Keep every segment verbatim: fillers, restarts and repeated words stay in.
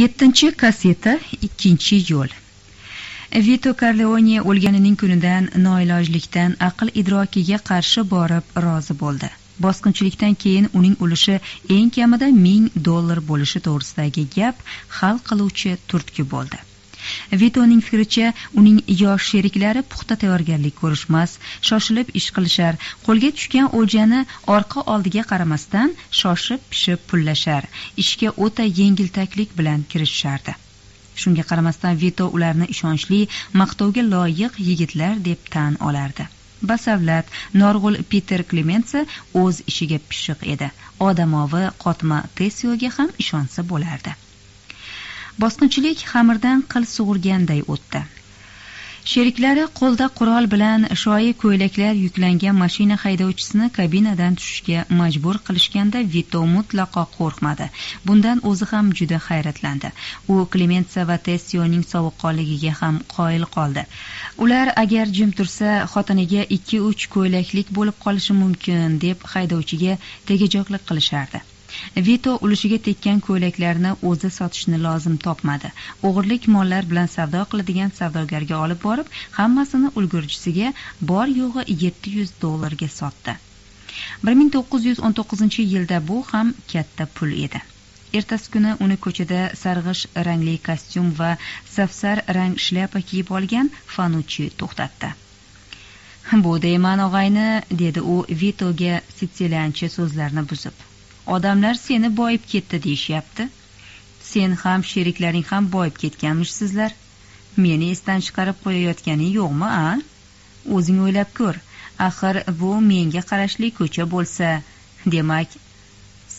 yettinchi kasseta ikkinchi yo'l. Vito Corleone o'lganining kunidan noilojlikdan aql idrokiga qarshi borib rozi bo'ldi. Bosqinchilikdan keyin uning ulushi eng kamida ming dollar bo'lishi to'g'risidagi gap hal qiluvchi turtki bo'ldi. Vitoning fikricha, uning yosh sheriklari puxta tayyorgarlik ko'rishmas, shoshilib ish qilishar, qo'lga tushgan o'ljani orqa oldiga qaramasdan shoshib pishib pullashar, ishga o'ta yengiltaklik bilan kirishardi. Shunga qaramasdan Vito ularni ishonchli, maqtovga loyiq yigitlar deb tan olardi. Basavlat, norg'ul Peter Klemens o'z ishiga pishiq edi. Odamovi qotma Tessioga ham ishonsa bo'lardi. Bosqinchilik xamirdan qil sug'urganday o'tdi. Sheriklari qo'lda qurol bilan shoyi ko'ylaklar yuklangan mashina haydovchisini kabinadan tushishga majbur qilishganda Vito mutlaqo qo'rqmadi. Bundan o'zi ham juda hayratlandi. U Klementsa va Tessioning sovuqqonligiga ham qoyil qoldi. Ular agar jim tursa, xotiniga ikki uch ko'ylaklik bo'lib qolishi mumkin deb haydovchiga tegajoqlik qilishardi. Vito ulushiga tekkan ko'ylaklarni o'zi sotishni lozim topmadi. O'g'irlik mollar bilan savdo qiladigan savdogarga olib borib, hammasini ulgurjisiga bor yo'g'i yetti yuz dollarga sotdi. bir ming to'qqiz yuz o'n to'qqizinchi yilda bu ham katta pul edi. Ertasi kuni uni ko'chada sarg'ish rangli kostyum va safsar rang shlyapa kiyib olgan Fanucci to'xtatdi. "Bu deyman og'ayni", dedi u Vitoga sitsilyancha so'zlarni buzib. "Odamlar seni boyib ketdi deyishyapti. Sen ham sheriklaring ham boyib ketganmishsizlar. Meni esdan chiqarib qo'yayotganing yo'qmi, a? O'zing o'ylab ko'r. Axir bu menga qarashli ko'cha bo'lsa, demak,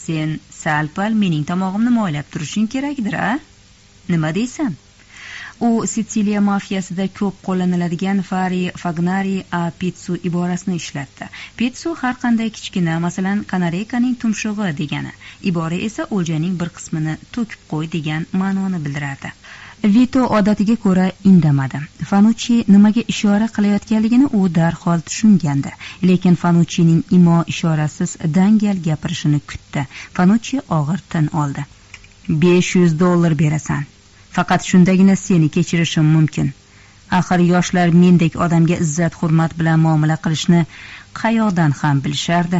sen salpal mening tomog'imni moylab turishing kerakdir, a? Nima deysan?" U Sitsiliya mafiyasida ko'p qo'llaniladigan fari, fagnari, a pitsu iborasini ishlatdi. Pitsu har qanday kichkina, masalan, kanareykaning tumshug'i degani. Ibora esa o'ljaning bir qismini to'kib qo'y degan ma'noni bildiradi. Vito odatiga ko'ra indamadi. Fanucci nimaga ishora qilayotganligini u darhol tushungandi, lekin Fanuccining imo ishorasiz dangal gapirishini kutdi. Fanucci og'ir tin oldi. besh yuz dollar berasan. Faqat shundagina seni kechirishim mumkin. Axir yoshlar mendek odamga izzat hurmat bilan muomala qilishni qayoqdan ham bilishardi.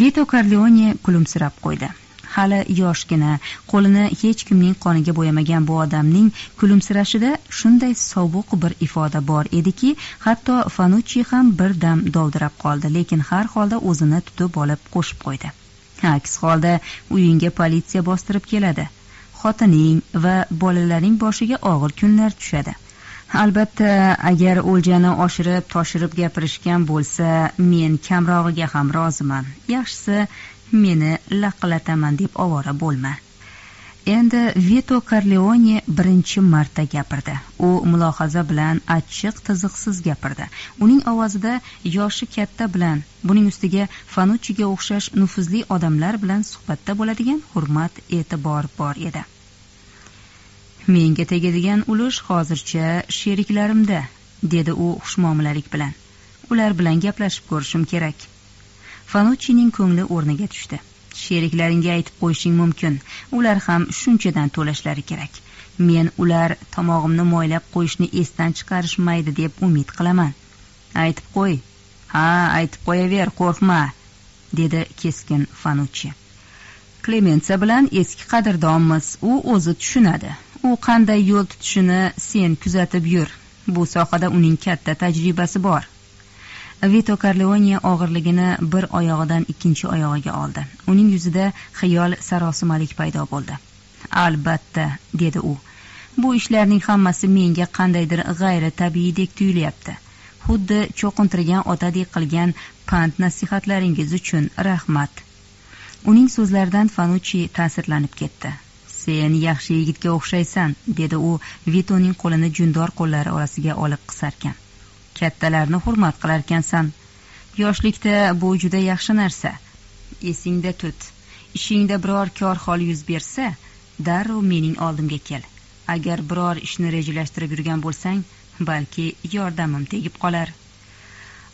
Vito Corleone kulimsirab qo'ydi. Hali yoshgina, qo'lini hech kimning qoniga bo'yamagan bu odamning kulimsirashida shunday sovuq bir ifoda bor ediki, hatto Fanucci ham bir dam dovdirab qoldi, lekin har holda o'zini tutib olib qo'shib qo'ydi. "Aks holda uyinga politsiya bostirib keladi. Xotining va bolalaring boshiga og'ir kunlar tushadi. Albatta, agar o'ljani oshirib, toshirib gapirishgan bo'lsa, men kamrog'iga ham roziman. Yaxshisi, meni laqillataman deb ovora bo'lma." Endi Vito Corleone birinchi marta gapirdi. U mulohaza bilan achchiq, tiziqsiz gapirdi. Uning ovozida yoshi katta bilan, buning ustiga Fanucciga o'xshash nufuzli odamlar bilan suhbatda bo'ladigan hurmat, e'tibor bor edi. "Menga tegadigan ulush hozircha sheriklarimda", dedi u xushmuomalalik bilan. "Ular bilan gaplashib ko'rishim kerak." Fanuccining ko'ngli o'rniga tushdi. "Sheriklaringga aytib qo'yishing mumkin. Ular ham shunchadan to'lashlari kerak. Men ular tomog'imni moylab qo'yishni esdan chiqarishmaydi deb umid qilaman. Aytib qo'y. Ha, aytib qo'yaver, qo'rqma", dedi keskin Fanucci. "Klementsa bilan eski qadrdonmiz. U o'zi tushunadi. U qanday yo'l tutishini sen kuzatib yur. Bu sohada uning katta tajribasi bor." Vito Corleone og'irligini bir oyog'idan ikkinchi oyog'iga oldi. Uning yuzida xiyol sarosimalik paydo bo'ldi. "Albatta", dedi u. "Bu ishlarning hammasi menga qandaydir g'ayri tabiiydek tuyulyapti. Xuddi cho'qintirgan otadek qilgan pand nasihatlaringiz uchun rahmat." Uning so'zlaridan Fanucci ta'sirlanib ketdi. "Sen yaxshi yigitga o'xshaysan", dedi u Vitoning qo'lini jundor qo'llari orasiga olib qisarkan. "Kattalarni hurmat qilarkansan. Yoshlikda bu juda yaxshi narsa. Esingda tut. Ishingda biror kor hol yuz bersa, darrov mening oldimga kel. Agar biror ishni rejalashtirib yurgan bo'lsang, balki yordamim tegib qolar."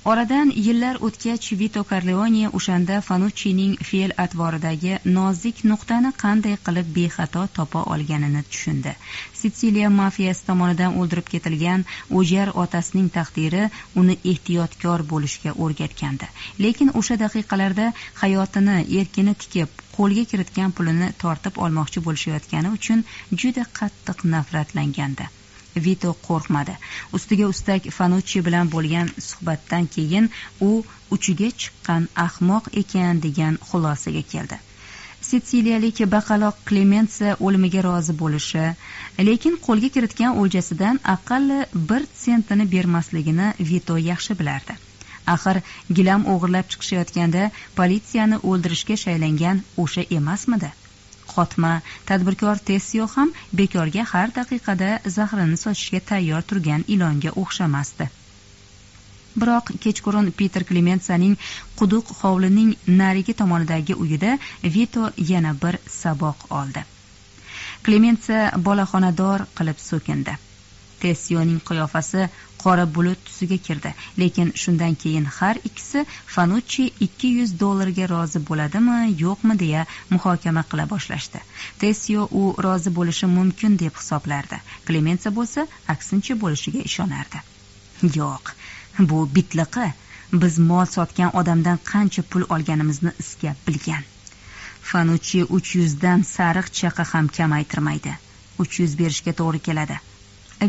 Oradan yillar o'tgach Vito Corleone o'shanda Fanuccining fe'l atvoridagi nozik nuqtani qanday qilib bexato topa olganini tushundi. Sitsiliya mafiyasi tomonidan o'ldirib ketilgan o'jar otasining taqdiri uni ehtiyotkor bo'lishga o'rgatgandi. Lekin o'sha daqiqalarda hayotini erkini tikib, qo'lga kiritgan pulini tortib olmoqchi bo'lishayotgani uchun juda qattiq nafratlangandi. Vito qo'rqmadi. Ustiga ustak Fanucci bilan bo'lgan suhbatdan keyin u uchiga chiqqan ahmoq ekan degan xulosaga keldi. Sitsiliyalik baqaloq Klemens o'limiga rozi bo'lishi, lekin qo'lga kiritgan o'ljasidan aqalli bir sentini bermasligini Vito yaxshi bilardi. Axir gilam o'g'irlab chiqishayotganda politsiyani o'ldirishga shaylangan o'sha emasmidi? Qotma tadbirkor Tessio ham bekorga har daqiqada zahrini sochishga tayyor turgan ilonga o'xshamasdi. Biroq kechqurun Peter Klemensaning quduq hovlining narigi tomonidagi uyida Vito yana bir saboq oldi. Klemensa bolaxonador qilib so'kindi. Tessioning qiyofasi qora bulut tusiga kirdi, lekin shundan keyin har ikkisi Fanucci ikki yuz dollarga rozi bo'ladimi, yo'qmi deya muhokama qila boshlashdi. Tessio u rozi bo'lishi mumkin deb hisoblardi. Klemensa bo'lsa, aksincha bo'lishiga ishonardi. Yo'q, bu bitliqi. Biz mol sotgan odamdan qancha pul olganimizni iskab bilgan. Fanucci uch yuz dan sariq chaqa ham kamaytirmaydi. uch yuz berishga to'g'ri keladi.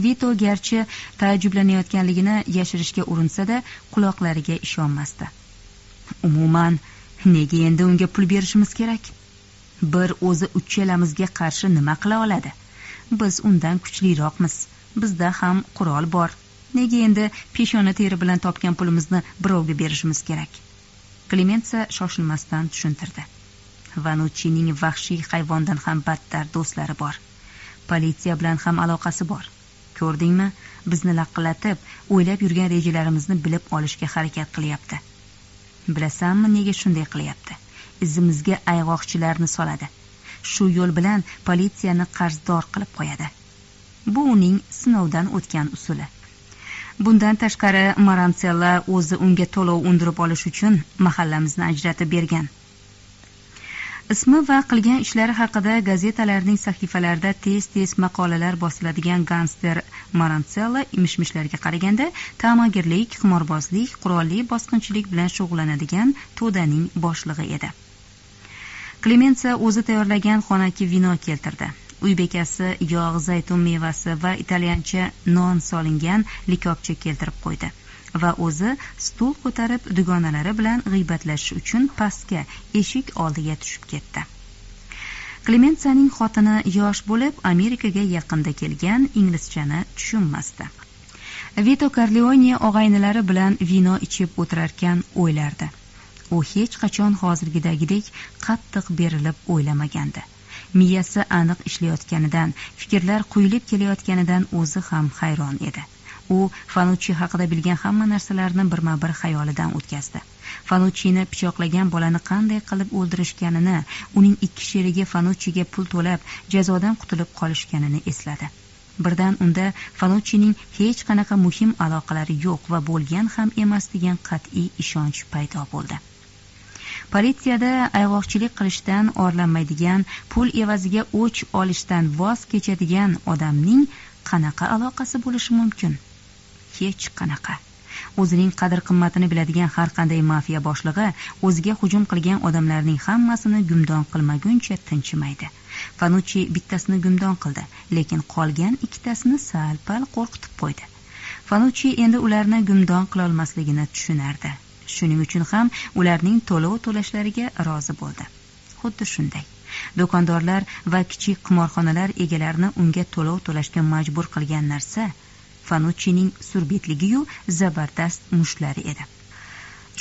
Vito garchi taajjublanayotganligini yashirishga urinsa-da, quloqlariga ishonmasdi. Umuman, nega endi unga pul berishimiz kerak? Bir o'zi uchalamizga qarshi nima qila oladi? Biz undan kuchliroqmiz. Bizda ham qurol bor. Nega endi peshona teri bilan topgan pulimizni birovga berishimiz kerak? Klemensa shoshilmasdan tushuntirdi. Vanuccining vahshiy hayvondan ham battar do'stlari bor. Politsiya bilan ham aloqasi bor. Ko'rdingmi? Bizni laqillatib, o'ylab yurgan rejalarimizni bilib olishga harakat qilyapti. Bilasanmi, nega shunday qilyapti? Izimizga ayg'oqchilarni soladi. Shu yo'l bilan politsiyani qarzdor qilib qo'yadi. Bu uning sinovdan o'tgan usuli. Bundan tashqari, Marantsella o'zi unga to'lov undirib olish uchun mahallamizni ajratib bergan. Ismi va qilgan ishlari haqida gazetalarning sahifalarida tez-tez maqolalar bosiladigan gangster Marantsella imishmishlarga qaraganda ta'magirlik, qimorbozlik, qurolli bosqinchilik bilan shug'ullanadigan to'daning boshlig'i edi. Klemensa o'zi tayyorlagan xonaki vino keltirdi. Uy bekasi yog', zaytun mevasi va italyancha non solingan likopcha keltirib qo'ydi va o'zi stul ko'tarib dugonalari bilan g'iybatlashish uchun pastga eshik oldiga tushib ketdi. Klemensaning xotini yosh bo'lib, Amerikaga yaqinda kelgan, inglizchani tushunmasdi. Vito Corleone og'aynilari bilan vino ichib o'tirarkan o'ylardi. U hech qachon hozirgidagidek qattiq berilib o'ylamagandi. Miyasi aniq ishlayotganidan, fikrlar quyilib kelayotganidan o'zi ham hayron edi. U Fanucci haqida bilgan hamma narsalarni birma-bir xayolidan o'tkazdi. Fanuccini pichoqlagan bolani qanday qilib o'ldirishganini, uning ikki sherigi Fanucciga pul to'lab, jazodan qutulib qolishganini esladi. Birdan unda Fanuccining hech qanaqa muhim aloqalari yo'q va bo'lgan ham emas degan qat'iy ishonch paydo bo'ldi. Politsiyada ayg'oqchilik qilishdan orlanmaydigan, pul evaziga o'ch olishdan voz kechadigan odamning qanaqa aloqasi bo'lishi mumkin? Hech qanaqa. O'zining qadr-qimmatini biladigan har qanday mafiya boshlig'i o'ziga hujum qilgan odamlarning hammasini gumdon qilmaguncha tinchimaydi. Fanucci bittasini gumdon qildi, lekin qolgan ikkitasini sal-pal qo'rqitib qo'ydi. Fanucci endi ularni gumdon qila olmasligini tushunardi. Shuning uchun ham ularning to'lov to'lashlariga rozi bo'ldi. Xuddi shunday do'kondorlar va kichik qimorxonalar egalarini unga to'lov to'lashga majbur qilgan narsa Fanuccining surbetligi-yu zabardast mushlari edi.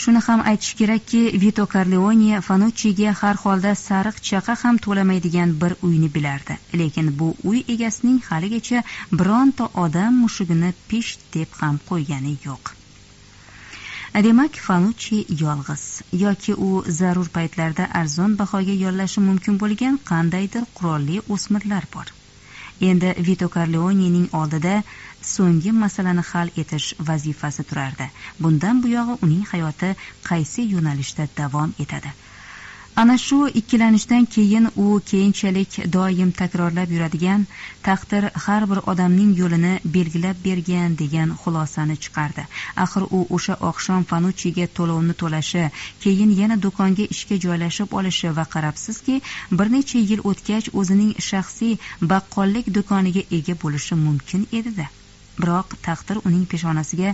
Shuni ham aytish kerakki, Vito Corleone Fanucciga har holda sariq chaqa ham to'lamaydigan bir uyni bilardi, lekin bu uy egasining haligacha bironta odam mushugini pish deb ham qo'ygani yo'q. Demak, Fanucci yolg'iz yoki u zarur paytlarda arzon bahoga yollashi mumkin bo'lgan qandaydir qurolli o'smirlar bor. endi Vito Corleonening oldida so'nggi masalani hal etish vazifasi turardi. Bundan buyog'i uning hayoti qaysi yo'nalishda davom etadi? Ana shu ikkilanishdan keyin u keyinchalik doim takrorlab yuradigan taqdir har bir odamning yo'lini belgilab bergan degan xulosani chiqardi. Axir u o'sha oqshom Fanucciga to'lovni to'lashi, keyin yana do'konga ishga joylashib olishi va qarabsizki, bir necha yil o'tgach o'zining shaxsiy baqqollik do'koniga ega bo'lishi mumkin edi-da. Biroq taqdir uning peshonasiga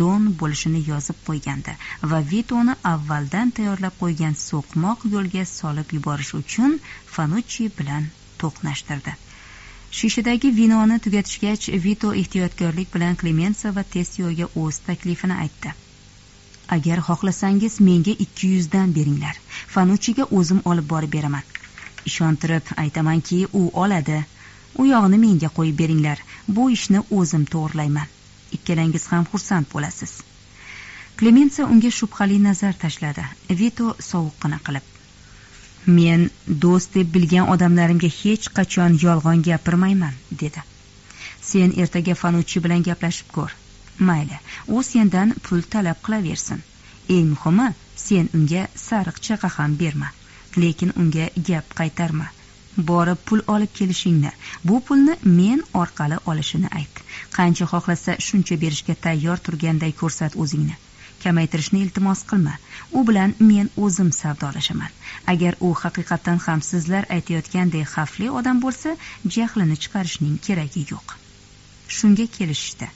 don bo'lishini yozib qo'ygandi va Vitoni avvaldan tayyorlab qo'ygan so'qmoq yo'lga solib yuborish uchun Fanucci bilan to'qnashtirdi. Shishadagi vinoni tugatishgach, Vito ehtiyotkorlik bilan Klemensa va Tessioga o'z taklifini aytdi. Agar xohlasangiz menga ikki yuz dan beringlar. Fanucciga o'zim olib borib beraman. Ishontirib aytamanki, u oladi. U yog'ini menga qo'yib beringlar. Bu ishni o'zim to'g'irlayman. Ikkalangiz ham xursand bo'lasiz. Klemensa unga shubhali nazar tashladi. Vito sovuqqina qilib: "Men do'st deb bilgan odamlarimga hech qachon yolg'on gapirmayman", dedi. "Sen ertaga Fanucci bilan gaplashib ko'r. Mayli, u sendan pul talab qilaversin. Eng muhimi, sen unga sariq chaqa ham berma, lekin unga gap qaytarma. Borib pul olib kelishingni, bu pulni men orqali olishini ayt. Qancha xohlasa shuncha berishga tayyor turganday ko'rsat o'zingni. Kamaytirishni iltimos qilma. U bilan men o'zim savdolashaman. Agar u haqiqatan ham sizlar aytayotganday xavfli odam bo'lsa, jahlini chiqarishning keragi yo'q." Shunga kelishdi.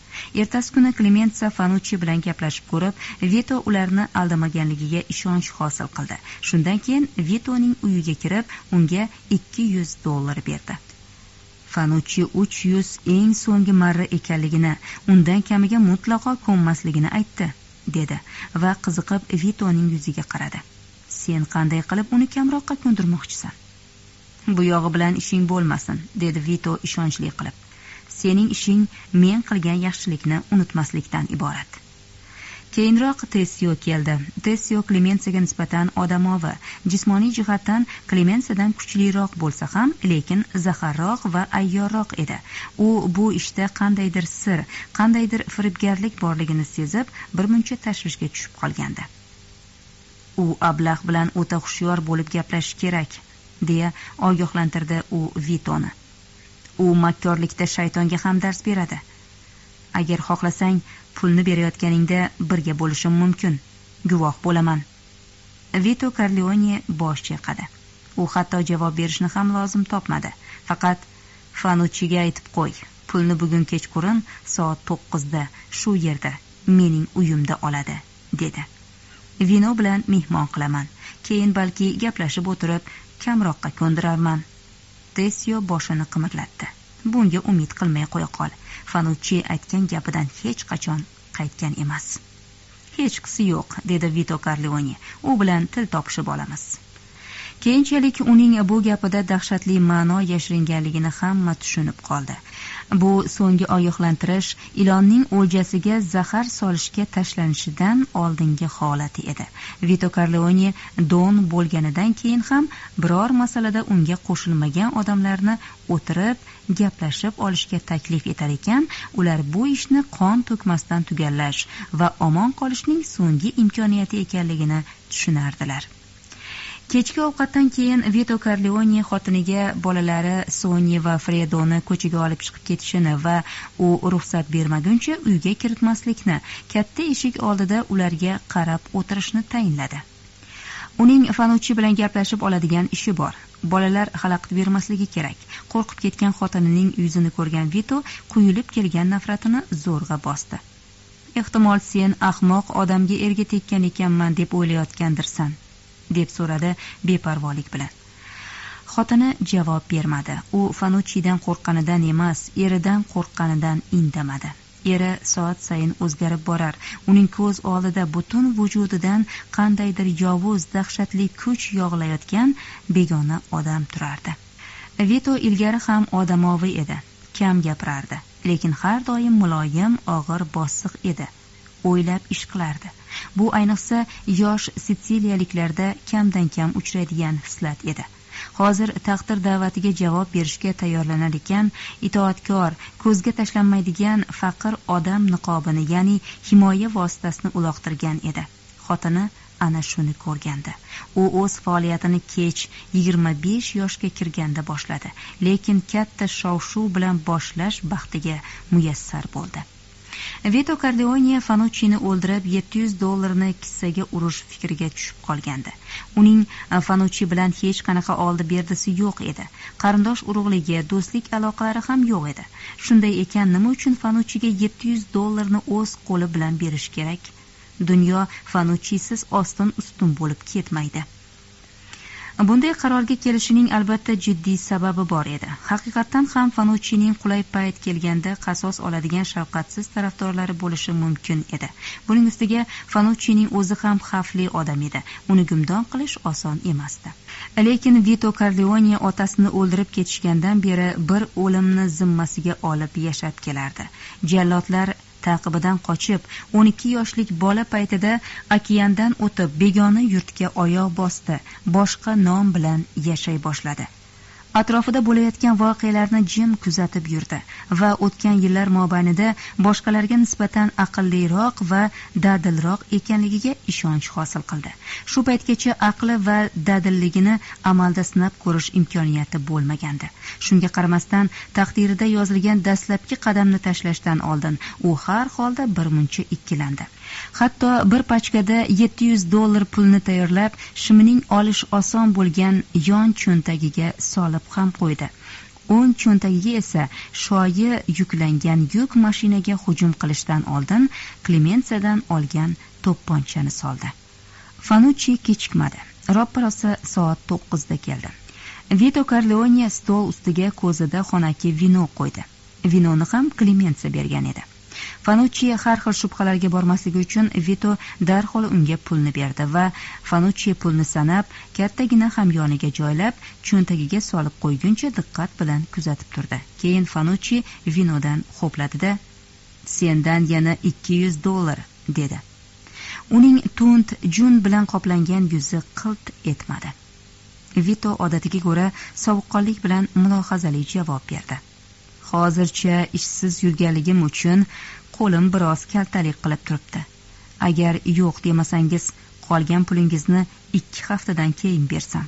Ertasi kuni Klemensa Fanucci bilan gaplashib ko'rib, Vito ularni aldamaganligiga ishonch hosil qildi. Shundan keyin Vitoning uyiga kirib, unga ikki yuz dollar berdi. Fanucci uch yuz eng so'nggi marra ekanligini, undan kamiga mutlaqo ko'nmasligini aytdi, dedi va qiziqib Vitoning yuziga qaradi. "Sen qanday qilib uni kamroqqa ko'ndirmoqchisan?" "Bu yog'i bilan ishing bo'lmasin", dedi Vito ishonchli qilib. "Sening ishing men qilgan yaxshilikni unutmaslikdan iborat." Keyinroq Tessio keldi. Tessio Klemensaga nisbatan odamovi, jismoniy jihatdan Klemensadan kuchliroq bo'lsa ham, lekin zaharroq va ayyorroq edi. U bu ishda qandaydir sir, qandaydir firibgarlik borligini sezib, birmuncha tashvishga tushib qolgandi. "U ablah bilan o'ta xushyor bo'lib gaplashi kerak", deya ogohlantirdi u Vitoni. "U makkorlikda shaytonga ham dars beradi. Agar xohlasang, pulni berayotganingda birga bo'lishim mumkin. Guvoh bo'laman." Vito Corleone bosh chayqadi. U hatto javob berishni ham lozim topmadi. Faqat "Fanucciga aytib qo'y, pulni bugun kechqurun soat to'qqizda shu yerda mening uyimda oladi", dedi. "Vino bilan mehmon qilaman. Keyin balki gaplashib o'tirib kamroqqa ko'ndirarman." Tessio boshini qimirlatdi. "Bunga umid qilmay qo'ya qol. Fanucci aytgan gapidan hech qachon qaytgan emas." "Hech qisi yo'q", dedi Vito Corleone. "U bilan til topishib olamiz." Keyinchalik uning bu gapida dahshatli ma'no yashiringanligini hamma tushunib qoldi. Bu so'nggi oyoqlantirish ilonning o'ljasiga zahar solishga tashlanishidan oldingi holati edi. Vito Corleone don bo'lganidan keyin ham biror masalada unga qo'shilmagan odamlarni o'tirib gaplashib olishga taklif etar ekan, ular bu ishni qon to'kmasdan tugallash va omon qolishning so'nggi imkoniyati ekanligini tushunardilar. Kechki ovqatdan keyin Vito Corleone xotiniga bolalari Sonya va Fredoni ko'chaga olib chiqib ketishini va u ruxsat bermaguncha uyga kiritmaslikni, katta eshik oldida ularga qarab o'tirishni tayinladi. Uning Fanucci bilan gaplashib oladigan ishi bor. Bolalar xalaqit bermasligi kerak. Qo'rqib ketgan xotinining yuzini ko'rgan Vito quyilib kelgan nafratini zo'rg'a bosdi. "Ehtimol sen ahmoq odamga erga tekkan ekanman deb o'ylayotgandirsan?" deb so'radi beparvolik bilan. Xotini javob bermadi. U Fanuccidan qo'rqqanidan emas, eridan qo'rqqanidan indamadi. Eri soat sayin o'zgarib borar. Uning ko'z oldida butun vujudidan qandaydir yovuz, dahshatli kuch yog'layotgan begona odam turardi. Vito ilgari ham odamovi edi, kam gapirardi, lekin har doim muloyim, og'ir, bosiq edi. O'ylab ish qilardi. Bu ayniqsa yosh Sitsiliyaliklarda kamdan kam uchraydigan xislat edi. hozir taqdir da'vatiga javob berishga tayyorlanar ekan, itoatkor, ko'zga tashlanmaydigan faqir odam niqobini, ya'ni himoya vositasini uloqtirgan edi. Xotini ana shuni ko'rgandi. U o'z faoliyatini kech yigirma besh yoshga kirganda boshladi, lekin katta shov-shuv bilan boshlash baxtiga muyassar bo'ldi. Vito Corleone Fanucci'ni o'ldirib yetti yuz dollarni kissaga urish fikriga tushib qolgandi. Uning Fanucci bilan hech qanaqa oldi berdisi yo'q edi. Qarindosh urug'ligi, do'stlik aloqalari ham yo'q edi. Shunday ekan, nima uchun Fanucci'ga yetti yuz dollarni o'z qo'li bilan berish kerak? Dunyo Fanucci'siz ostin ustun bo'lib ketmaydi. Bunday qarorga kelishining albatta jiddiy sababi bor edi. Haqiqatan ham Fanucci'ning qulay payt kelganda qasos oladigan shafqatsiz tarafdorlari bo'lishi mumkin edi. Buning ustiga Fanucci'ning o'zi ham xavfli odam edi. Uni gumdon qilish oson emasdi. Lekin Vito Corleone otasini o'ldirib ketishgandan beri bir o'limni zimmasiga olib yashab kelardi. Jallodlar taqibidan qochib, o'n ikki yoshlik bola paytida okeandan o'tib begona yurtga oyoq bosdi, boshqa nom bilan yashay boshladi. Atrofida bo'layotgan voqealarni jim kuzatib yurdi va o'tgan yillar mobaynida boshqalarga nisbatan aqlliroq va dadilroq ekanligiga ishonch hosil qildi. Shu paytgacha aqli va dadilligini amalda sinab ko'rish imkoniyati bo'lmagandi. Shunga qaramasdan taqdirida yozilgan dastlabki qadamni tashlashdan oldin u har holda bir muncha ikkilandi. Hatto bir pachkada yetti yuz dollar pulni tayyorlab, shimining olish oson bo'lgan yon cho'ntagiga solib ham qo'ydi. O'ng cho'ntagiga esa shoyi yuklangan yuk mashinaga hujum qilishdan oldin Klemensadan olgan to'pponchani soldi. Fanucci kechikmadi. Ro'parasi soat to'qqizda keldi. Vito Corleone stol ustiga ko'zida xonaki vino qo'ydi. Vinoni ham Klemensa bergan edi. Fanucci har xil shubhalarga bormasligi uchun Vito darhol unga pulni berdi va Fanucci pulni sanab, kattagina hamyoniga joylab, cho'ntagiga solib qo'yguncha diqqat bilan kuzatib turdi. Keyin Fanucci vinodan xo'pladi-da, "Sendan yana ikki yuz dollar", dedi. Uning tund jun bilan qoplangan yuzi qilt etmadi. Vito odatiga ko'ra sovuqqonlik bilan mulohazali javob berdi. "Hozircha ishsiz yurganligim uchun qo'lim biroz kaltalik qilib turibdi. Agar yo'q demasangiz, qolgan pulingizni ikki haftadan keyin bersam."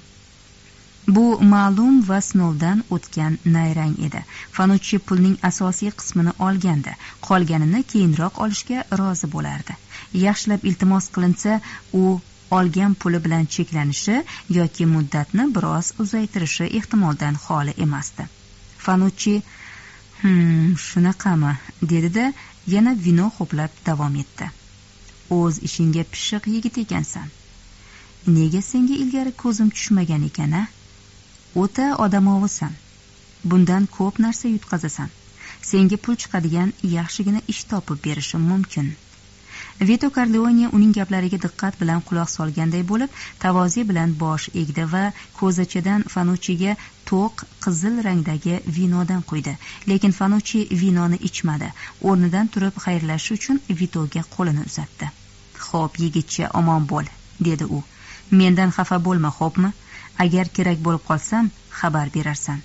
Bu ma'lum va sinovdan o'tgan nayrang edi. Fanucci pulning asosiy qismini olganda, qolganini keyinroq olishga rozi bo'lardi. Yaxshilab iltimos qilinsa, u olgan puli bilan cheklanishi yoki muddatni biroz uzaytirishi ehtimoldan xoli emasdi. Fanucci "Hmm, shunaqami?" dedi-da, yana vino xo'plab davom etdi. "O'z ishingga pishiq yigit ekansan. Nega senga ilgari ko'zim tushmagan ekan-a? O'ta odamovisan. Bundan ko'p narsa yutqazasan. Senga pul chiqadigan yaxshigina ish topib berishim mumkin." Vito Corleone uning gaplariga diqqat bilan quloq solganday bo'lib, tavozi bilan bosh egdi va ko'zachadan Fanucci'ga to'q qizil rangdagi vinodan qo'ydi. Lekin Fanucci vinoni ichmadi. O'rnidan turib xayrlashish uchun Vitoga qo'lini uzatdi. "Xo'p, yigitcha, omon bo'l", dedi u. "Mendan xafa bo'lma, xo'pmi? Agar kerak bo'lib qolsam, xabar berarsan.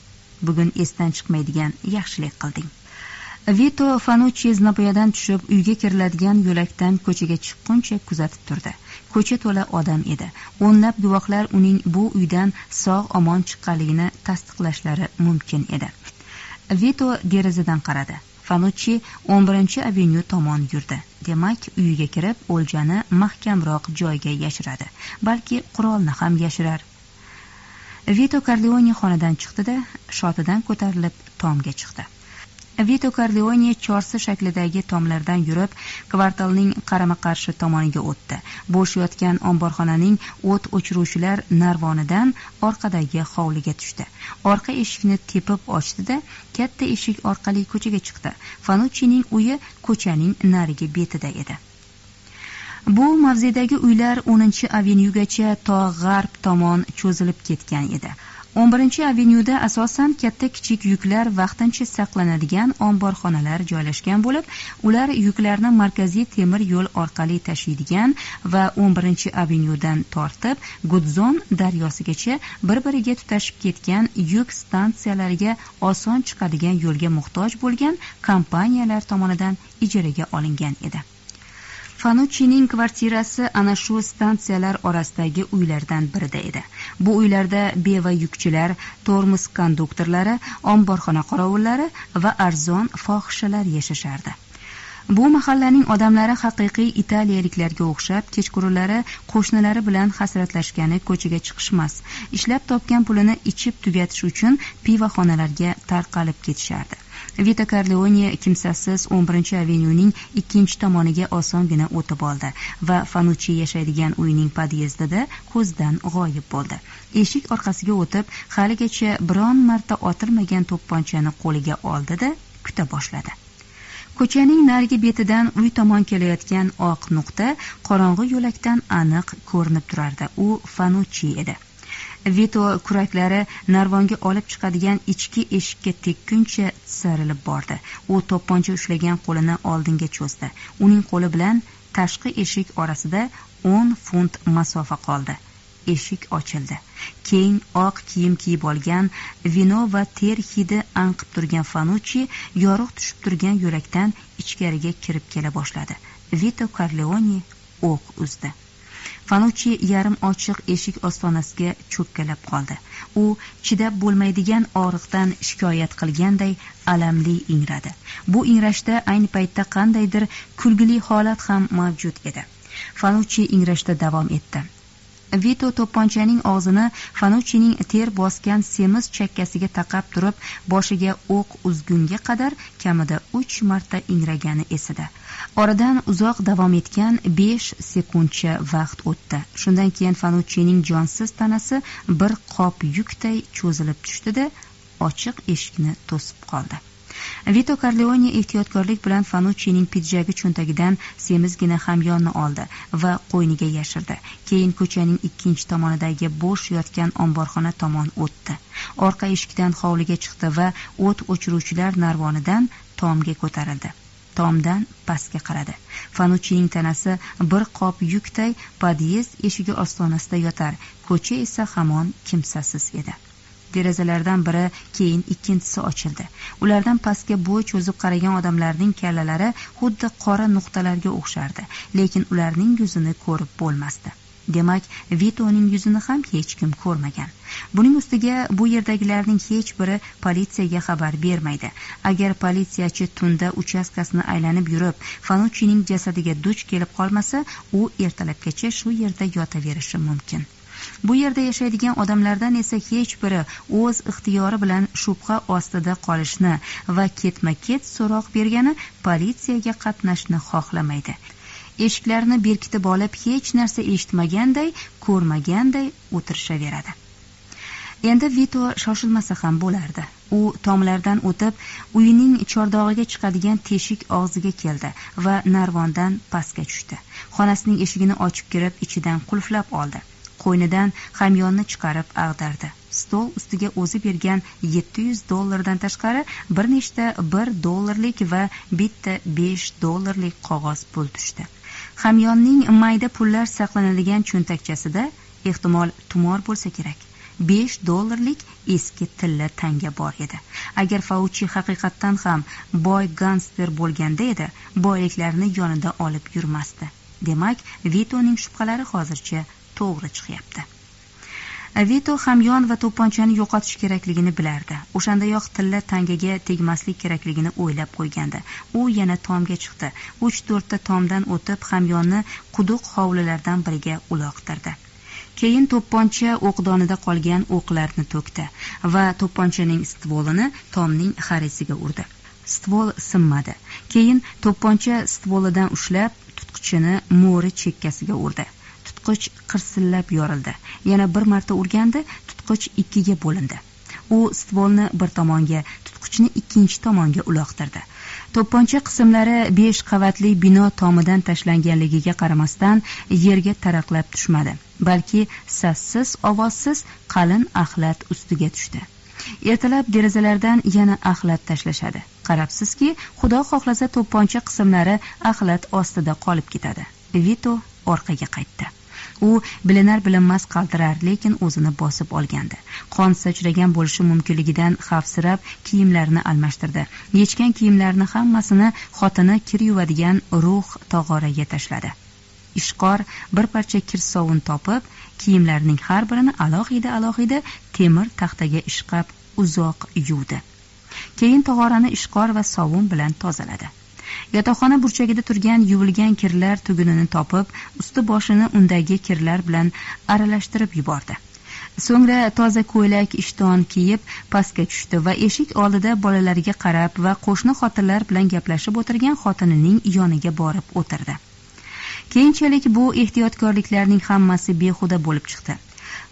Bugun esdan chiqmaydigan yaxshilik qilding." Vito Fanucci zinapoyadan tushib uyga kiriladigan yo'lakdan ko'chaga chiqquncha kuzatib turdi. Ko'cha to'la odam edi. O'nlab guvohlar uning bu uydan sog'-omon chiqqanligini tasdiqlashlari mumkin edi. Vito derazadan qaradi. Fanucci o'n birinchi avenyu tomon yurdi. Demak, uyiga kirib, o'ljani mahkamroq joyga yashiradi. Balki qurolni ham yashirar. Vito Corleone xonadan chiqdi-da, shotidan ko'tarilib tomga chiqdi. Vito Corleone chorsi shaklidagi tomlardan yurib, kvartalning qarama-qarshi tomoniga o'tdi. Bo'sh yotgan omborxonaning o't o'chiruvchilar narvonidan orqadagi hovliga tushdi. Orqa eshikni tepib ochdi-da, katta eshik orqali ko'chaga chiqdi. Fanucci'ning uyi ko'chaning narigi betida edi. Bu mavzedagi uylar o'ninchi avenyugacha to g'arb tomon cho'zilib ketgan edi. o'n birinchi avenyuda asosan katta-kichik yuklar vaqtincha saqlanadigan omborxonalar joylashgan bo'lib, ular yuklarni markaziy temir yo'l orqali tashiydigan va o'n birinchi avenyudan tortib Gudzon daryosigacha bir-biriga tutashib ketgan yuk stansiyalariga oson chiqadigan yo'lga muhtoj bo'lgan kompaniyalar tomonidan ijaraga olingan edi. Fanuccining kvartirasi ana shu stansiyalar orasidagi uylardan birida edi. Bu uylarda beva yukchilar, tormoz konduktorlari, omborxona qorovullari va arzon fohishalar yashashardi. Bu mahallaning odamlari haqiqiy italiyaliklarga o'xshab, kechqurunlari qo'shnilari bilan hasratlashgani ko'chaga chiqishmas, ishlab topgan pulini ichib tugatish uchun pivoxonalarga tarqalib ketishardi. Vito Corleone kimsasiz o'n birinchi avenyuning ikkinchi tomoniga osongina o'tib oldi va Fanucci yashaydigan uyning podyezdida ko'zdan g'oyib bo'ldi. Eshik orqasiga o'tib, haligacha biron marta otilmagan to'pponchani qo'liga oldi-da, kuta boshladi. Ko'chaning narigi betidan uy tomon kelayotgan oq nuqta qorong'i yo'lakdan aniq ko'rinib turardi. U Fanucci edi. Vito kuraklari narvonga olib chiqadigan ichki eshikka tekkuncha tisarilib bordi. U to'pponcha ushlagan qo'lini oldinga cho'zdi. Uning qo'li bilan tashqi eshik orasida o'n funt masofa qoldi. Eshik ochildi. Keng oq kiyim kiyib olgan, vino va ter hidi anqib turgan Fanucci yorug' tushib turgan yo'lakdan ichkariga kirib kela boshladi. Vito Corleone o'q uzdi. Fanucci yarim ochiq eshik ostonasiga cho'kkalab qoldi. U chidab bo'lmaydigan og'riqdan shikoyat qilganday alamli ingradi. Bu ingrashda ayni paytda qandaydir kulgili holat ham mavjud edi. Fanucci ingrashda davom etdi. Vito to'pponchaning og'zini Fanuccining ter bosgan semiz chakkasiga taqab turib, boshiga o'q uzgunga qadar kamida uch marta ingragani esida. Oradan uzoq davom etgan besh sekundcha vaqt o'tdi. Shundan keyin Fanuccining jonsiz tanasi bir qop yukday cho'zilib tushdi-da, ochiq eshikni to'sib qoldi. Vito Corleone ehtiyotkorlik bilan Fanuccining pidjagi cho'ntagidan semizgina hamyonni oldi va qo'yniga yashirdi. Keyin ko'chaning ikkinchi tomonidagi bo'sh yotgan omborxona tomon o'tdi. Orqa eshikdan hovliga chiqdi va o't o'chiruvchilar narvonidan tomga ko'tarildi. Tomdan pastga qaradi. Fanuccining tanasi bir qop yukday podyezd eshigi ostonasida yotar. Ko'cha esa hamon kimsasiz edi. Derazalardan biri, keyin ikkinchisi ochildi. Ulardan pastga bo'y cho'zib qaragan odamlarning kallalari xuddi qora nuqtalarga o'xshardi, lekin ularning yuzini ko'rib bo'lmasdi. Demak, Vitoning yuzini ham hech kim ko'rmagan. Buning ustiga bu yerdagilarning hech biri politsiyaga xabar bermaydi. Agar politsiyachi tunda uchastkasini aylanib yurib, Fanuccining jasadiga duch kelib qolmasa, u ertalabgacha shu yerda yotaverishi mumkin. Bu yerda yashaydigan odamlardan esa hech biri o'z ixtiyori bilan shubha ostida qolishni va ketma-ket so'roq bergani politsiyaga qatnashni xohlamaydi. Eshiklarni berkitib olib, hech narsa eshitmaganday, ko'rmaganday o'tirishaveradi. Endi Vito shoshilmasa ham bo'lardi. U tomlardan o'tib, uyining chordog'iga chiqadigan teshik og'ziga keldi va narvondan pastga tushdi. Xonasining eshigini ochib kirib, ichidan qulflab oldi. Qo'ynidan hamyonni chiqarib ag'dardi. Stol ustiga o'zi bergan yetti yuz dollardan tashqari bir nechta bir dollarlik va bitta besh dollarlik qog'oz pul tushdi. Hamyonning mayda pullar saqlanadigan cho'ntakchasida, ehtimol tumor bo'lsa kerak, besh dollarlik eski tilla tanga bor edi. Agar Fauci haqiqatan ham boy gangster bo'lganda edi, boyliklarini yonida olib yurmasdi. Demak, Vitoning shubhalari hozircha to'g'ri chiqyapti. Vito hamyon va to'pponchani yo'qotish kerakligini bilardi. O'shandayoq tilla tangaga tegmaslik kerakligini o'ylab qo'ygandi. U yana tomga chiqdi. uch to'rt ta tomdan o'tib hamyonni quduq hovlilardan biriga uloqtirdi. Keyin to'pponcha o'qdonida qolgan o'qlarni to'kdi va to'pponchaning stvolini tomning xarisiga urdi. Stvol sinmadi. Keyin to'pponcha stvolidan ushlab tutqichini mo'ri chekkasiga urdi. Tutqich qirsillab yorildi. Yana bir marta urganda tutqich ikkiga bo'lindi. U stvolni bir tomonga, tutqich to'pponchani ikkinchi tomonga uloqtirdi. To'pponcha qismlari besh qavatli bino tomidan tashlanganligiga qaramasdan yerga taraqlab tushmadi, balki sassiz, ovozsiz qalin axlat ustiga tushdi. Ertalab derazalardan yana axlat tashlashadi. Qarabsizki, xudo xohlasa to'pponcha qismlari axlat ostida qolib ketadi. Vito orqaga qaytdi. U bilinar bilinmas qaltirar, lekin o'zini bosib olgandi. Qon sochragan bo'lishi mumkinligidan xavfsirab kiyimlarini almashtirdi. Yechgan kiyimlarini hammasini xotini kir yuvadigan ruh tog'oraga tashladi. Ishqor bir parcha kir sovun topib, kiyimlarning har birini alohida-alohida temir taxtaga ishqab uzoq yuvdi. Keyin tog'orani ishqor va sovun bilan tozaladi. Yotoqxona burchagida turgan yuvilgan kirlar tugunini topib, usti boshini undagi kirlar bilan aralashtirib yubordi. So'ngra toza ko'ylak ishton kiyib pastga tushdi va eshik oldida bolalarga qarab va qo'shni xotinlar bilan gaplashib o'tirgan xotinining yoniga borib o'tirdi. Keyinchalik bu ehtiyotkorliklarning hammasi behuda bo'lib chiqdi.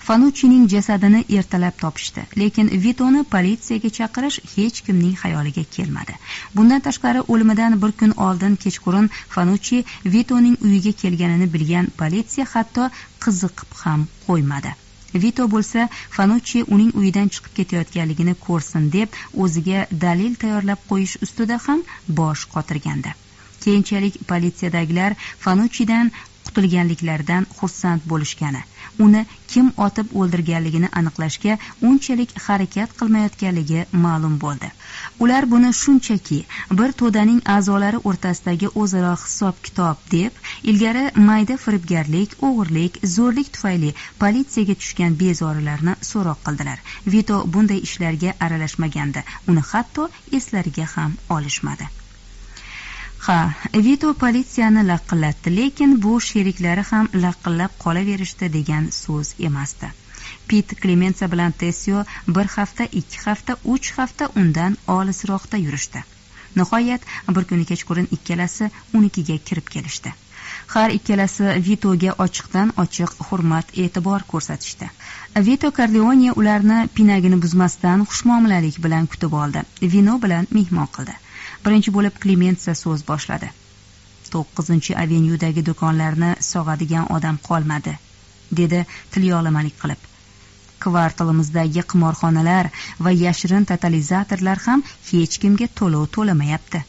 Fanuccining jasadini ertalab topishdi, lekin Vitoni politsiyaga chaqirish hech kimning xayoliga kelmadi. Bundan tashqari, o'limidan bir kun oldin kechqurun Fanucci Vitoning uyiga kelganini bilgan politsiya hatto qiziqib ham qo'ymadi. Vito bo'lsa, Fanucci uning uyidan chiqib ketayotganligini ko'rsin deb o'ziga dalil tayyorlab qo'yish ustida ham bosh qotirgandi. Keyinchalik politsiyadagilar Fanuccidan qutulganliklaridan xursand bo'lishgani, uni kim otib o'ldirganligini aniqlashga unchalik harakat qilmayotganligi ma'lum bo'ldi. Ular buni shunchaki bir to'daning a'zolari o'rtasidagi o'zaro hisob-kitob deb, ilgari mayda firibgarlik, o'g'irlik, zo'rlik tufayli politsiyaga tushgan bezorilarni so'roq qildilar. Vito bunday ishlarga aralashmagandi, uni hatto eslariga ham olishmadi. Ha, Vito politsiyani laqillatdi, lekin bu sheriklari ham laqillab qolaverishdi degan so'z emasdi. Peter Klemens bilan Tessio bir hafta, ikki hafta, uch hafta undan olisroqda yurishdi. Nihoyat, bir kuni kechqurun ikkalasi unikiga kirib kelishdi. Har ikkalasi Vitoga ochiqdan ochiq hurmat e'tibor ko'rsatishdi. Vito Corleone ularni pinagini buzmasdan xushmuomalalik bilan kutib oldi. Vino bilan mehmon qildi. Birinchi bo'lib Klementsa so'z boshladi. to'qqizinchi avenyudagi do'konlarni sog'adigan odam qolmadi, dedi tilyog'lamalik qilib. Kvartalimizdagi qimorxonalar va yashirin totalizatorlar ham hech kimga to'lov to'lamayapti.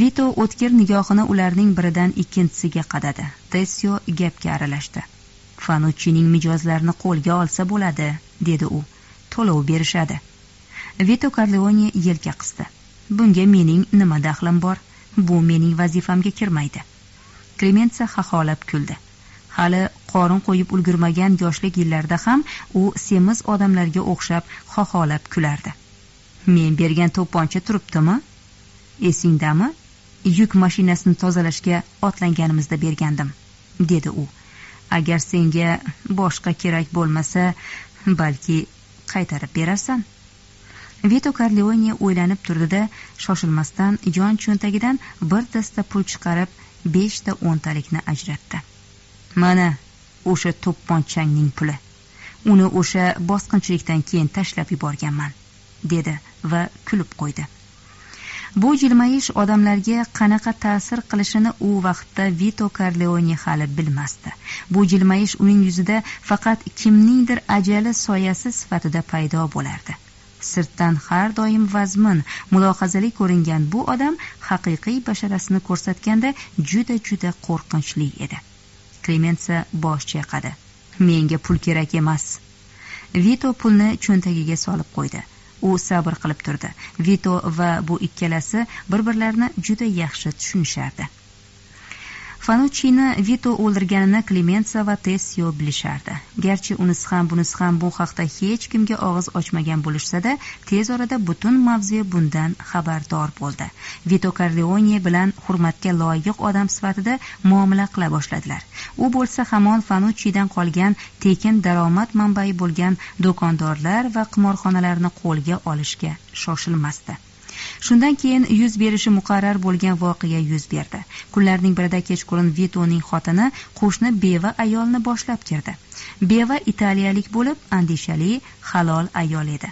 Vito o'tkir nigohini ularning biridan ikkinchisiga qadadi. Tessio gapga aralashdi. Fanuccining mijozlarini qo'lga olsa bo'ladi, dedi u. To'lov berishadi. Vito Corleone yelka qisdi. Bunga mening nima daxlim bor? Bu mening vazifamga kirmaydi. Klementsa xaxolab kuldi. Hali qorin qo'yib ulgurmagan yoshlik yillarida ham u semiz odamlarga o'xshab xaxolab kulardi. Men bergan to'pponcha turibdimi? Esingdami? Yuk mashinasini tozalashga otlanganimizda bergandim, dedi u. Agar senga boshqa kerak bo'lmasa, balki qaytarib berarsan. Vito Corleone o'ylanib turdi-da, shoshilmasdan jon cho'ntagidan bir dasta pul chiqarib, besh ta o'n talikni ajratdi. Mana, o'sha to'pponchangning puli. Uni o'sha bosqinchilikdan keyin tashlab yuborganman, dedi va kulib qo'ydi. Bu jilmayish odamlarga qanaqa ta'sir qilishini u vaqtda Vito Corleone hali bilmasdi. Bu jilmayish uning yuzida faqat kimningdir ajali soyasi sifatida paydo bo'lardi. Sirtdan har doim vazmin, mulohazali ko'ringan bu odam haqiqiy basharasini ko'rsatganda juda-juda qo'rqinchli edi. Klementsa bosh chayqadi. Menga pul kerak emas. Vito pulni cho'ntagiga solib qo'ydi. U sabr qilib turdi. Vito va bu ikkalasi bir-birlarini juda yaxshi tushunishardi. Fanuccini Vito o'ldirganini Klementsa va Tessio bilishardi. Garchi unisi ham bunisi ham bu haqda hech kimga og'iz ochmagan bo'lishsa-da, tez orada butun mavzu bundan xabardor bo'ldi. Vito Corleone bilan hurmatga loyiq odam sifatida muomala qila boshladilar. U bo'lsa hamon Fanuccidan qolgan tekin daromad manbai bo'lgan do'kondorlar va qimorxonalarni qo'lga olishga shoshilmasdi. Shundan keyin yuz berishi muqarrar bo'lgan voqea yuz berdi. Kunlarning birida kechqurun Vitoning xotini qo'shni beva ayolni boshlab kirdi. Beva italiyalik bo'lib, andishali, halol ayol edi.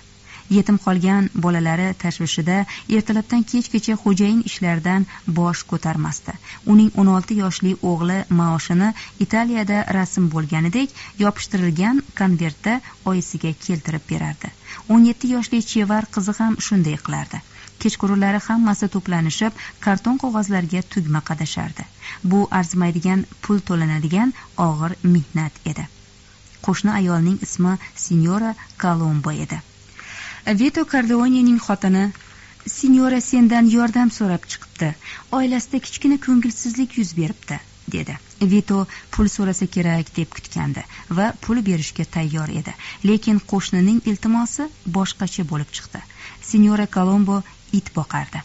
yetim qolgan bolalari tashvishida ertalabdan kechgacha xo'jayin ishlardan bosh ko'tarmasdi. Uning o'n olti yoshli o'g'li maoshini Italiyada rasm bo'lganidek yopishtirilgan konvertda oyisiga keltirib berardi. o'n yetti yoshli chevar qizi ham shunday qilardi. Kechqurunlari hammasi to'planishib, karton qog'ozlarga tugma qadashardi. Bu arzimaydigan pul to'lanadigan og'ir mehnat edi. Qo'shni ayolning ismi Signora Colombo edi. Vito Corleonening xotini "Signora sendan yordam so'rab chiqibdi. Oilasida kichkina ko'ngilsizlik yuz beribdi", dedi. Vito pul so'rasa kerak deb kutgandi va pul berishga tayyor edi, lekin qo'shnining iltimosi boshqacha bo'lib chiqdi. Signora Colombo it boqardi.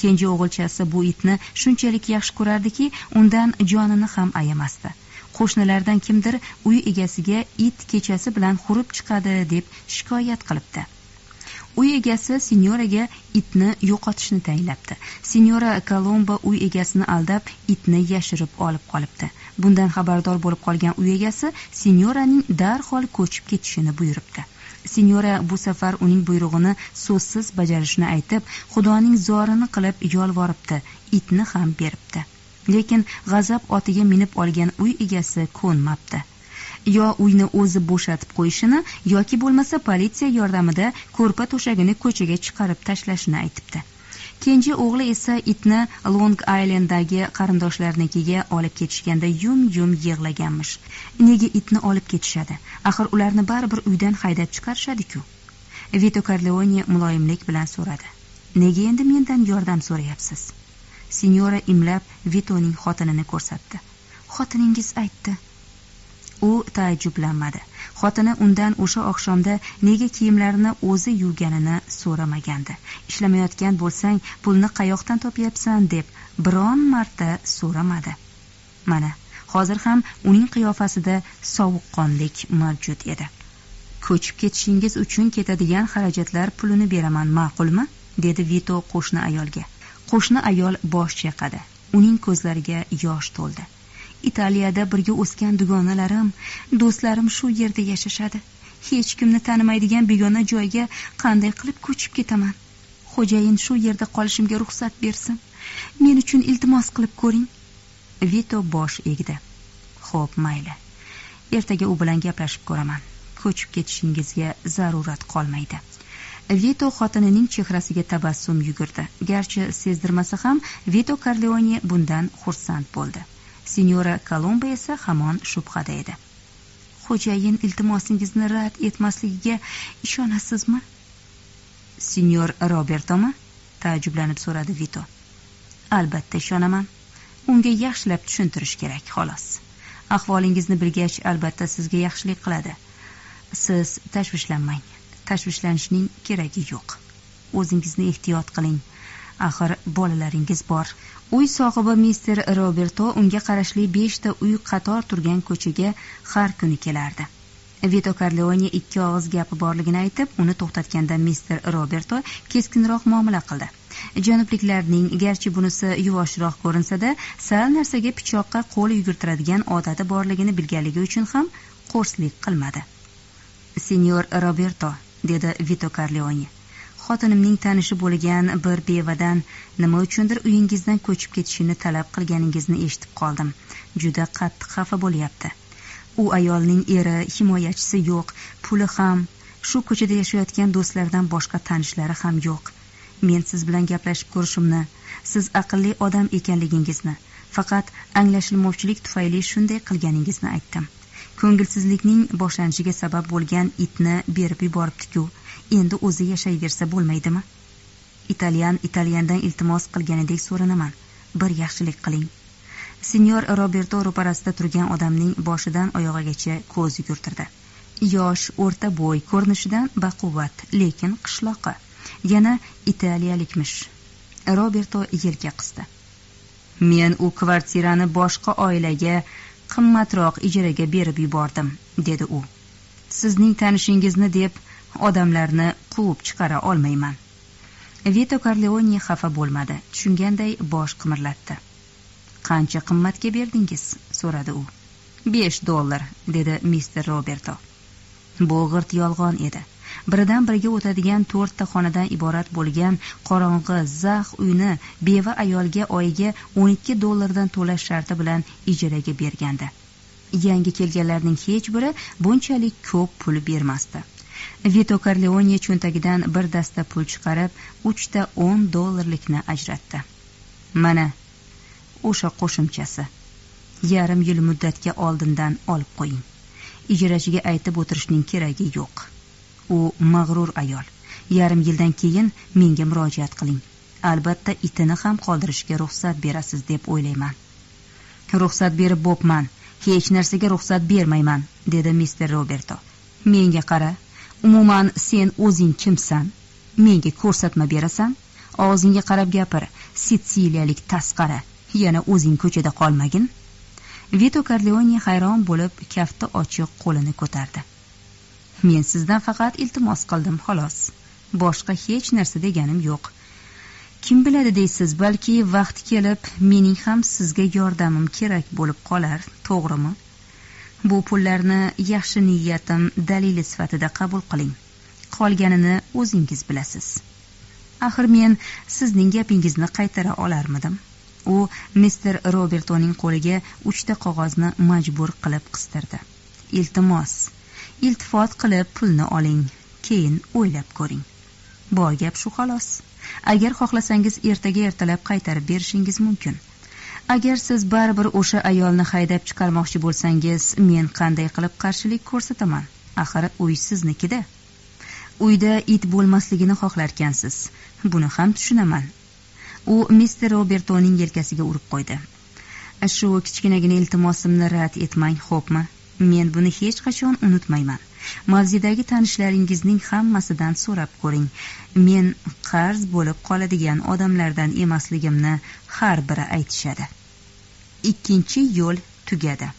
Kenji o'g'ilchasi bu itni shunchalik yaxshi ko'rardiki, undan jonini ham ayamasdi. Qo'shnilardan kimdir uy egasiga it kechasi bilan xurib chiqadi deb shikoyat qilibdi. Uy egasi Signoraga itni yo'qotishni tayinlabdi. Signora Colombo uy egasini aldab, itni yashirib olib qolibdi. Bundan xabardor bo'lib qolgan uy egasi Signoraning darhol ko'chib ketishini buyuribdi. Signora bu safar uning buyrug'ini so'zsiz bajarishni aytib, Xudoning zorini qilib yolvoribdi, itni ham beribdi. Lekin g'azab otiga minib olgan uy egasi ko'nmabdi. Yo uyni o'zi bo'shatib qo'yishini yoki bo'lmasa politsiya yordamida ko'rpa to'shagini ko'chaga chiqarib tashlashini aytibdi. Kenji o'g'li esa itni Long Islanddagi qarindoshlarinikiga olib ketishganda yum-yum yig'laganmish. Nega itni olib ketishadi? Axir ularni baribir uydan haydab chiqarishadi-ku. Vito Corleone muloyimlik bilan so'radi. Nega endi mendan yordam so'rayapsiz? Signora imlab Vitoning xotinini ko'rsatdi. Xotiningiz aytdi. U taajjublanmadi. Xotini undan o'sha oqshomda nega kiyimlarini o'zi yuvganini so'ramagandi. Ishlamayotgan bo'lsang, pulni qayoqdan topyapsan deb biron marta so'ramadi. Mana, hozir ham uning qiyofasida sovuqqonlik mavjud edi. Ko'chib ketishingiz uchun ketadigan xarajatlar pulini beraman, ma'qulmi? Dedi Vito qo'shni ayolga. Qo'shni ayol bosh chayqadi. Uning ko'zlariga yosh to'ldi. Italiyada birga o'sgan dugonalarim, do'stlarim shu yerda yashashadi. Hech kimni tanimaydigan begona joyga qanday qilib ko'chib ketaman? Xo'jayin shu yerda qolishimga ruxsat bersin. Men uchun iltimos qilib ko'ring. Vito bosh egdi. Xo'p, mayli. Ertaga u bilan gaplashib ko'raman. Ko'chib ketishingizga zarurat qolmaydi. Vito xotinining chehrasiga tabassum yugurdi. Garchi sezdirmasa ham, Vito Corleone bundan xursand bo'ldi. Signora Colombo esa hamon shubhada edi. Xo'jayin iltimosingizni rad etmasligiga ishonasizmi? Signor Robertomi? Taajjublanib so'radi Vito. Albatta ishonaman. Unga yaxshilab tushuntirish kerak, xolos. Ahvolingizni bilgach, albatta sizga yaxshilik qiladi. Siz tashvishlanmang. Tashvishlanishning keragi yo'q. O'zingizni ehtiyot qiling. Axir bolalaringiz bor. Uy sohibi Mister Roberto unga qarashli besh ta uy qator turgan ko'chaga har kuni kelardi. Vito Corleone ikki og'iz gapi borligini aytib, uni to'xtatganda Mister Roberto keskinroq muomala qildi. Janobliklarning, garchi bunisi yuvoshroq ko'rinsa-da, sal narsaga pichoqqa qo'l yugurtiradigan odati borligini bilganligi uchun ham qo'rslik qilmadi. Signor Roberto, dedi Vito Corleone. Xotinimning tanishi bo'lgan bir bevadan nima uchundir uyingizdan ko'chib ketishini talab qilganingizni eshitib qoldim. Juda qattiq xafa bo'lyapti. U ayolning eri, himoyachisi yo'q, puli ham, shu ko'chada yashayotgan do'stlardan boshqa tanishlari ham yo'q. Men siz bilan gaplashib ko'rishimni, siz aqlli odam ekanligingizni, faqat anglashilmovchilik tufayli shunday qilganingizni aytdim. Ko'ngilsizlikning boshlanishiga sabab bo'lgan itni berib yuboribdi-ku. Endi o'zi yashayversa bo'lmaydimi? Italyan Italyandan iltimos qilganidek so'ranaman. Bir yaxshilik qiling. Signor Roberto ro'parasida turgan odamning boshidan oyog'igacha ko'z yugurtirdi. Yosh, o'rta bo'y, ko'rinishidan baquvvat, lekin qishloqi. Yana italiyalikmish. Roberto yelka qisdi. Men u kvartirani boshqa oilaga qimmatroq ijaraga berib yubordim, dedi u. Sizning tanishingizni deb odamlarni quvib chiqara olmayman. Vito Corleone xafa bo'lmadi, tushunganday bosh qimirlatdi. Qancha qimmatga berdingiz? So'radi u. besh dollar, dedi Mister Roberto. Bu g'irt yolg'on edi. biridan biriga o'tadigan to'rtta xonadan iborat bo'lgan qorong'i zax uyni beva ayolga oyiga o'n ikki dollardan to'lash sharti bilan ijaraga bergandi. Yangi kelganlarning hech biri bunchalik ko'p pul bermasdi. Vito Corleone cho'ntagidan bir dasta pul chiqarib, uch ta o'n dollarlikni ajratdi. Mana o'sha qo'shimchasi. Yarim yil muddatga oldindan olib qo'ying. Ijarachiga aytib o'tirishning keragi yo'q. U mag'rur ayol. Yarim yildan keyin menga murojaat qiling. Albatta itini ham qoldirishga ruxsat berasiz deb o'ylayman. Ruxsat berib bo'pman. Hech narsaga ruxsat bermayman, dedi Mister Roberto. Menga qara, umuman sen o'zing kimsan? Menga ko'rsatma berasan? Og'zingga qarab gapir. Sitsiliyalik tasqara. Yana o'zing ko'chada qolmagin. Vito Corleone hayron bo'lib kafti ochiq qo'lini ko'tardi. Men sizdan faqat iltimos qildim, xolos. Boshqa hech narsa deganim yo'q. Kim biladi deysiz, balki vaqt kelib mening ham sizga yordamim kerak bo'lib qolar, to'g'rimi? Bu pullarni yaxshi niyatim dalili sifatida qabul qiling. Qolganini o'zingiz bilasiz. Axir men sizning gapingizni qaytara olarmidim? U Mister Robertoning qo'liga uchta qog'ozni majbur qilib qistirdi. Iltimos, iltifot qilib pulni oling, keyin o'ylab ko'ring. Bor gap shu xolos. Agar xohlasangiz ertaga ertalab qaytarib berishingiz mumkin. Agar siz baribir o'sha ayolni haydab chiqarmoqchi bo'lsangiz, men qanday qilib qarshilik ko'rsataman? Axir uy siznikida. Uyda it bo'lmasligini xohlarkansiz. Buni ham tushunaman. U Mister Robertoning yelkasiga urib qo'ydi. Shu kichkinagina iltimosimni rad etmang, xo'pmi? Men buni hech qachon unutmayman. Mavzidagi tanishlaringizning hammasidan so'rab ko'ring. Men qarz bo'lib qoladigan odamlardan emasligimni har biri aytishadi. Ikkinchi yo'l tugadi.